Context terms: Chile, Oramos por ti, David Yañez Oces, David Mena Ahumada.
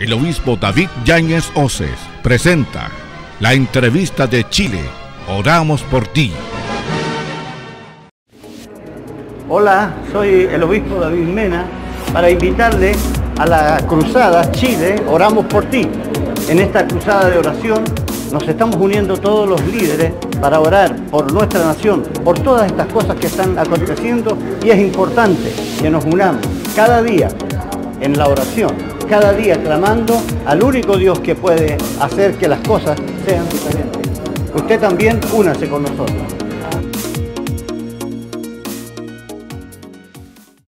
El obispo David Yañez Oces presenta la entrevista de Chile, Oramos por ti. Hola, soy el obispo David Mena para invitarle a la cruzada Chile, Oramos por ti. En esta cruzada de oración nos estamos uniendo todos los líderes para orar por nuestra nación, por todas estas cosas que están aconteciendo, y es importante que nos unamos cada día en la oración. Cada día clamando al único Dios que puede hacer que las cosas sean diferentes. Usted también únase con nosotros.